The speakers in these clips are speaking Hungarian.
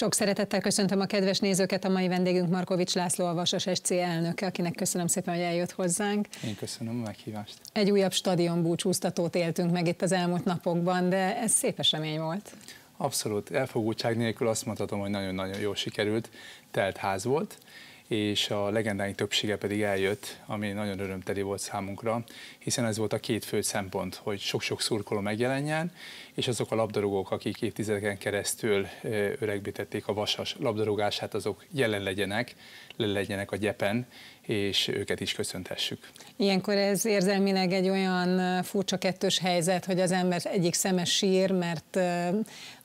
Sok szeretettel köszöntöm a kedves nézőket, a mai vendégünk Markovits László, a Vasas SC elnöke, akinek köszönöm szépen, hogy eljött hozzánk. Én köszönöm a meghívást. Egy újabb stadionbúcsúztatót éltünk meg itt az elmúlt napokban, de ez szép esemény volt. Abszolút, elfogultság nélkül azt mondhatom, hogy nagyon-nagyon jól sikerült, telt ház volt, és a legendáink többsége pedig eljött, ami nagyon örömteli volt számunkra, hiszen ez volt a két fő szempont, hogy sok-sok szurkoló megjelenjen, és azok a labdarúgók, akik évtizedeken keresztül öregbítették a Vasas labdarúgását, azok jelen legyenek, le legyenek a gyepen, és őket is köszönthessük. Ilyenkor ez érzelmileg egy olyan furcsa kettős helyzet, hogy az ember egyik szeme sír, mert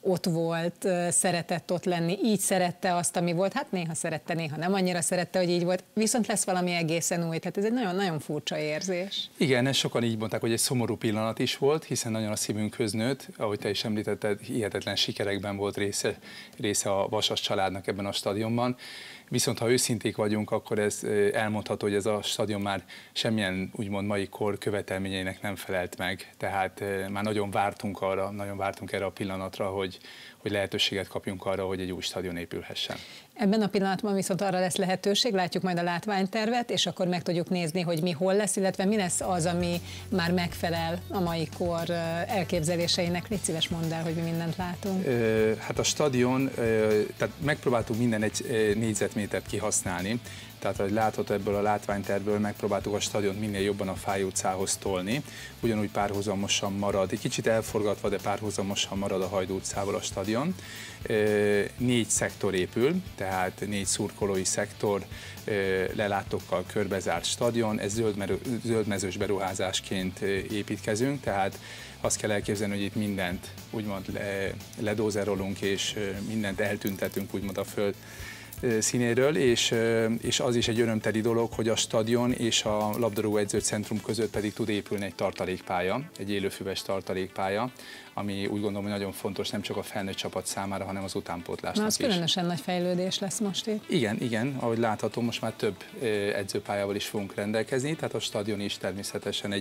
ott volt, szeretett ott lenni, így szerette azt, ami volt, hát néha szerette, néha nem annyira szerette, hogy így volt, viszont lesz valami egészen új, tehát ez egy nagyon-nagyon furcsa érzés. Igen, ezt sokan így mondták, hogy egy szomorú pillanat is volt, hiszen nagyon a szívünkhöz nőtt, ahogy te is említetted, hihetetlen sikerekben volt része a Vasas családnak ebben a stadionban. Viszont ha őszinték vagyunk, akkor ez elmondható, hogy ez a stadion már semmilyen úgymond mai kor követelményeinek nem felelt meg. Tehát már nagyon vártunk erre a pillanatra, hogy lehetőséget kapjunk arra, hogy egy új stadion épülhessen. Ebben a pillanatban viszont arra lesz lehetőség, látjuk majd a látványtervet, és akkor meg tudjuk nézni, hogy mi hol lesz, illetve mi lesz az, ami már megfelel a mai kor elképzeléseinek. Légy szíves, mondd el, hogy mi mindent látunk. Hát a stadion, tehát megpróbáltuk minden egy négyzetmétert kihasználni, tehát ahogy látható ebből a látványtervből, megpróbáltuk a stadiont minél jobban a Fáy utcához tolni, ugyanúgy párhuzamosan marad, egy kicsit elforgatva, de párhuzamosan marad a Hajdú utcával a stadion. 4 szektor épül, tehát 4 szurkolói szektor, lelátókkal körbezárt stadion, ez zöldmezős beruházásként építkezünk, tehát azt kell elképzelni, hogy itt mindent úgymond ledózerolunk, és mindent eltüntetünk úgymond a föld színéről, és az is egy örömteli dolog, hogy a stadion és a labdarúgó edzőcentrum között pedig tud épülni egy tartalékpálya, egy élőfüves tartalékpálya, ami úgy gondolom, hogy nagyon fontos nem csak a felnőtt csapat számára, hanem az utánpótlásnak is. Az különösen nagy fejlődés lesz most itt. Igen, igen, ahogy látható, most már több edzőpályával is fogunk rendelkezni, tehát a stadion is természetesen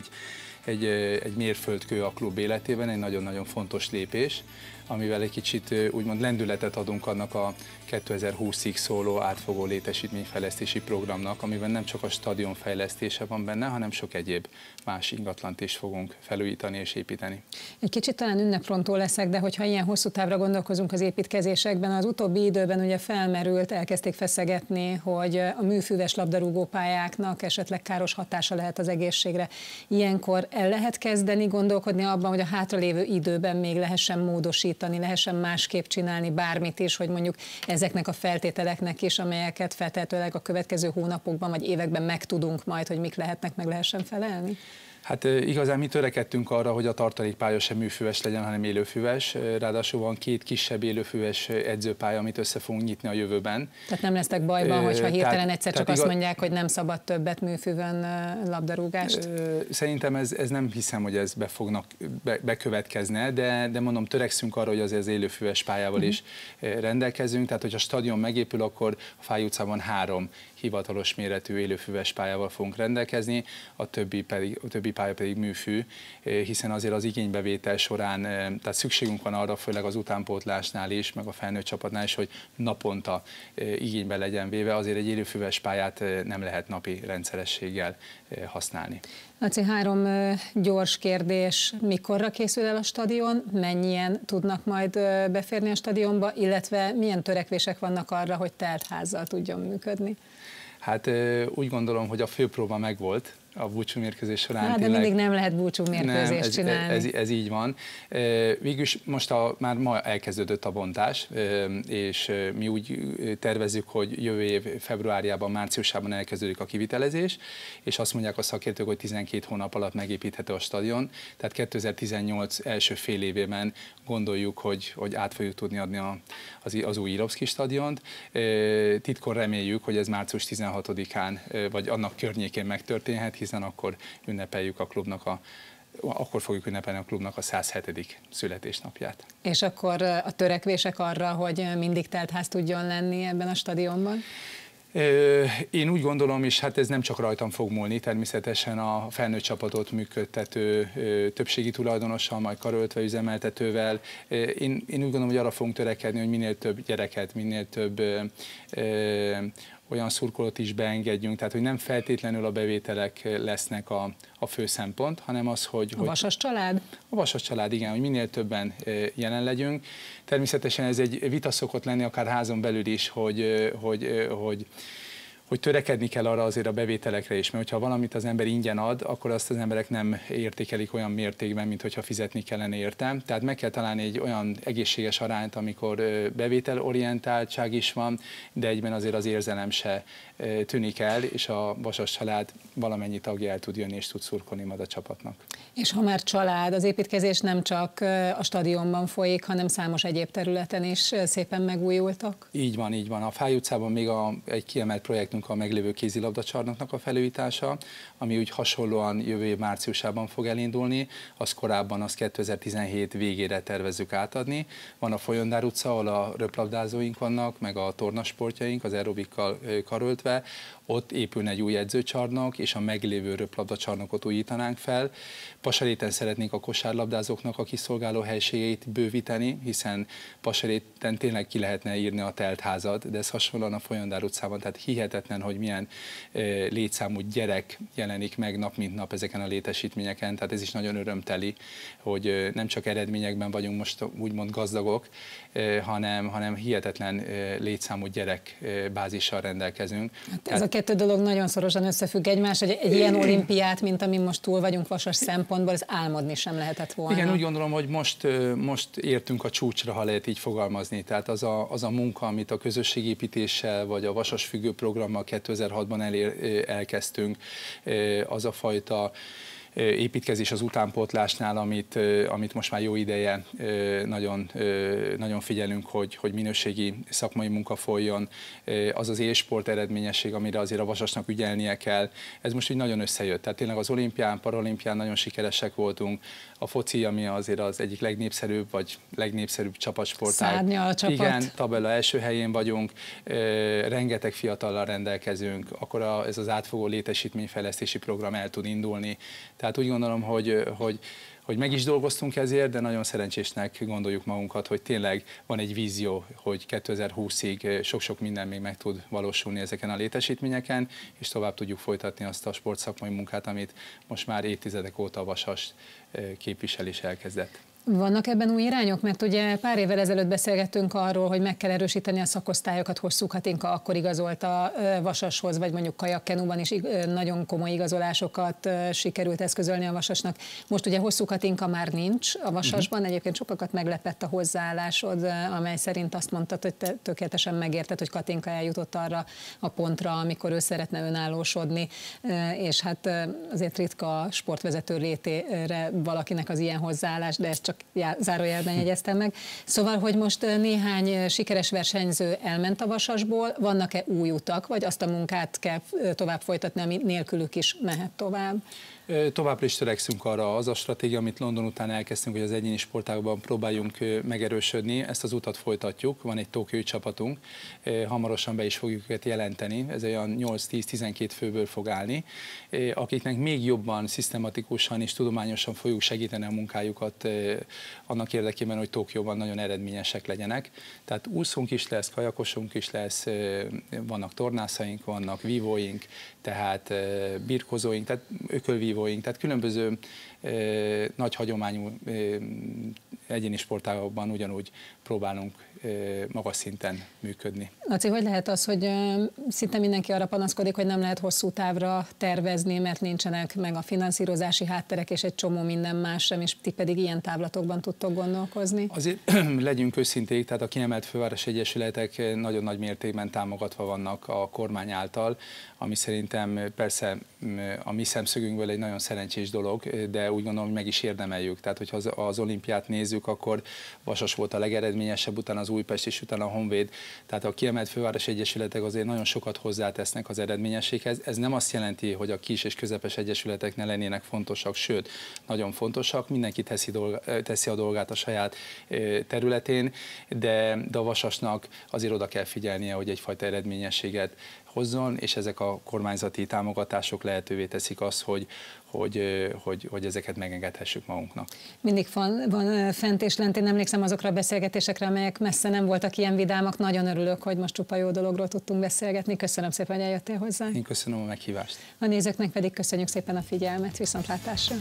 egy mérföldkő a klub életében, egy nagyon-nagyon fontos lépés, amivel egy kicsit úgymond lendületet adunk annak a 2020-ig szóló átfogó létesítményfejlesztési programnak, amiben nem csak a stadion fejlesztése van benne, hanem sok egyéb más ingatlant is fogunk felújítani és építeni. Egy kicsit talán ünneprontó leszek, de hogyha ilyen hosszú távra gondolkozunk az építkezésekben, az utóbbi időben ugye felmerült, elkezdték feszegetni, hogy a műfüves labdarúgópályáknak esetleg káros hatása lehet az egészségre. Ilyenkor el lehet kezdeni gondolkodni abban, hogy a hátralévő időben még lehessen módosítani, lehessen másképp csinálni bármit is, hogy mondjuk ezeknek a feltételeknek is, amelyeket feltétlenül a következő hónapokban vagy években megtudunk majd, hogy mik lehetnek, meg lehessen felelni? Hát igazán mi törekedtünk arra, hogy a tartalékpálya sem műfüves legyen, hanem élőfüves. Ráadásul van 2 kisebb élőfüves edzőpálya, amit össze fogunk nyitni a jövőben. Tehát nem lesztek bajban, hogyha hirtelen egyszer csak azt mondják, hogy nem szabad többet műfüvön labdarúgást? Szerintem ez nem hiszem, hogy ez bekövetkezne, de mondom, törekszünk arra, hogy az élőfüves pályával is rendelkezünk. Tehát, hogy a stadion megépül, akkor a Fáy utcában 3 hivatalos méretű élőfüves pályával fogunk rendelkezni, a többi pálya pedig műfű, hiszen azért az igénybevétel során, tehát szükségünk van arra, főleg az utánpótlásnál is, meg a felnőtt csapatnál is, hogy naponta igénybe legyen véve, azért egy élőfüves pályát nem lehet napi rendszerességgel használni. Laci, 3 gyors kérdés. Mikorra készül el a stadion? Mennyien tudnak majd beférni a stadionba, illetve milyen törekvések vannak arra, hogy telt házzal tudjon működni? Hát úgy gondolom, hogy a főpróba megvolt a búcsú mérkőzés során. Hát, de mindig nem lehet búcsú mérkőzést csinálni. Ez így van. Végülis most már ma elkezdődött a bontás, és mi úgy tervezzük, hogy jövő év februárjában, márciusában elkezdődik a kivitelezés, és azt mondják a szakértők, hogy 12 hónap alatt megépíthető a stadion, tehát 2018 első fél évében gondoljuk, hogy át fogjuk tudni adni az új Illovszky-stadiont. Titkon reméljük, hogy ez március 16-án, vagy annak környékén megtörténhet, hiszen akkor ünnepeljük a klubnak akkor fogjuk ünnepelni a klubnak a 107. születésnapját. És akkor a törekvések arra, hogy mindig teltház tudjon lenni ebben a stadionban? Én úgy gondolom, és hát ez nem csak rajtam fog múlni, természetesen a felnőtt csapatot működtető többségi tulajdonossal, majd karöltve üzemeltetővel. Én úgy gondolom, hogy arra fogunk törekedni, hogy minél több gyereket, minél több olyan szurkolót is beengedjünk, tehát hogy nem feltétlenül a bevételek lesznek a fő szempont, hanem az, hogy... A Vasas család? A Vasas család, igen, hogy minél többen jelen legyünk. Természetesen ez egy vita szokott lenni, akár házon belül is, hogy törekedni kell arra azért a bevételekre is, mert hogyha valamit az ember ingyen ad, akkor azt az emberek nem értékelik olyan mértékben, mint hogyha fizetni kellene érte. Tehát meg kell találni egy olyan egészséges arányt, amikor bevételorientáltság is van, de egyben azért az érzelem se tűnik el, és a Vasas család valamennyi tagja el tud jönni és tud szurkolni majd a csapatnak. És ha már család, az építkezés nem csak a stadionban folyik, hanem számos egyéb területen is szépen megújultak? Így van. A Fáy utcában még egy kiemelt projekt a meglévő kézilabdacsarnoknak a felújítása, ami úgy hasonlóan jövő év márciusában fog elindulni, az korábban, az 2017 végére tervezzük átadni. Van a Folyondár utca, ahol a röplabdázóink vannak, meg a tornasportjaink, az aerobikkal karöltve, ott épülne egy új edzőcsarnok, és a meglévő röplabdacsarnokot újítanánk fel. Pasaréten szeretnénk a kosárlabdázóknak a kiszolgáló helységeit bővíteni, hiszen Pasaréten tényleg ki lehetne írni a teltházat, de ez hasonlóan a Folyondár utcában, tehát hihetetlen, hogy milyen létszámú gyerek jelenik meg nap mint nap ezeken a létesítményeken, tehát ez is nagyon örömteli, hogy nem csak eredményekben vagyunk most úgymond gazdagok, hanem hihetetlen létszámú gyerek bázissal rendelkezünk. Hát ez a kettő dolog nagyon szorosan összefügg egymás, hogy egy ilyen olimpiát, mint amin most túl vagyunk Vasas szempontból, az álmodni sem lehetett volna. Igen, úgy gondolom, hogy most értünk a csúcsra, ha lehet így fogalmazni. Tehát az a munka, amit a közösségépítéssel, vagy a Vasas függő programmal 2006-ban elkezdtünk, az a fajta építkezés az utánpótlásnál, amit most már jó ideje nagyon figyelünk, hogy minőségi szakmai munka folyjon, az az élsport eredményesség, amire azért a Vasasnak ügyelnie kell. Ez most így nagyon összejött. Tehát tényleg az olimpián, paralimpián nagyon sikeresek voltunk. A foci, ami azért az egyik legnépszerűbb, vagy legnépszerűbb csapatsportág. Szárnya a csapat. Igen, tabella első helyén vagyunk, rengeteg fiatallal rendelkezünk, akkor ez az átfogó létesítményfejlesztési program el tud indulni. Tehát úgy gondolom, hogy meg is dolgoztunk ezért, de nagyon szerencsésnek gondoljuk magunkat, hogy tényleg van egy vízió, hogy 2020-ig sok-sok minden még meg tud valósulni ezeken a létesítményeken, és tovább tudjuk folytatni azt a sportszakmai munkát, amit most már évtizedek óta a Vasas képvisel és elkezdett. Vannak ebben új irányok? Mert ugye pár évvel ezelőtt beszélgettünk arról, hogy meg kell erősíteni a szakosztályokat. Hosszú Katinka akkor igazolt a Vasashoz, vagy mondjuk kajakkenúban is nagyon komoly igazolásokat sikerült eszközölni a Vasasnak. Most ugye Hosszú Katinka már nincs a Vasasban, egyébként sokakat meglepett a hozzáállásod, amely szerint azt mondtad, hogy te tökéletesen megérted, hogy Katinka eljutott arra a pontra, amikor ő szeretne önállósodni, és hát azért ritka a sportvezető létére valakinek az ilyen hozzáállás, de ez csak zárójelben jegyeztem meg. Szóval, hogy most néhány sikeres versenyző elment a Vasasból, vannak-e új utak, vagy azt a munkát kell tovább folytatni, ami nélkülük is mehet tovább? Továbbra is törekszünk arra, az a stratégia, amit London után elkezdtünk, hogy az egyéni sportágban próbáljunk megerősödni, ezt az utat folytatjuk, van egy tokiói csapatunk, hamarosan be is fogjuk őket jelenteni, ez olyan 8-10-12 főből fog állni, akiknek még jobban, szisztematikusan és tudományosan fogjuk segíteni a munkájukat annak érdekében, hogy Tokióban nagyon eredményesek legyenek. Tehát úszunk is lesz, kajakosunk is lesz, vannak tornászaink, vannak vívóink, tehát birkozóink, tehát ökölvívóink, tehát különböző nagy hagyományú egyéni sportágokban ugyanúgy próbálunk magas szinten működni. Laci, hogy lehet az, hogy szinte mindenki arra panaszkodik, hogy nem lehet hosszú távra tervezni, mert nincsenek meg a finanszírozási hátterek és egy csomó minden más sem, és ti pedig ilyen távlatokban tudtok gondolkozni? Azért legyünk őszinték, tehát a kiemelt fővárosi egyesületek nagyon nagy mértékben támogatva vannak a kormány által, ami szerintem persze a mi szemszögünkből egy nagyon szerencsés dolog, de úgy gondolom, hogy meg is érdemeljük. Tehát, hogyha az olimpiát nézzük, akkor Vasas volt a legeredményesebb, utána az Újpest és utána a Honvéd. Tehát a kiemelt fővárosi egyesületek azért nagyon sokat hozzátesznek az eredményességhez. Ez nem azt jelenti, hogy a kis és közepes egyesületek ne lennének fontosak, sőt, nagyon fontosak. Mindenki teszi a dolgát a saját területén, de a Vasasnak azért oda kell figyelnie, hogy egyfajta eredményességet hozzon, és ezek a kormányzati támogatások lehetővé teszik azt, hogy ezeket megengedhessük magunknak. Mindig van fent és lent, én emlékszem azokra a beszélgetésekre, amelyek messze nem voltak ilyen vidámak. Nagyon örülök, hogy most csupa jó dologról tudtunk beszélgetni. Köszönöm szépen, hogy eljöttél hozzánk. Én köszönöm a meghívást. A nézőknek pedig köszönjük szépen a figyelmet. Viszontlátásra!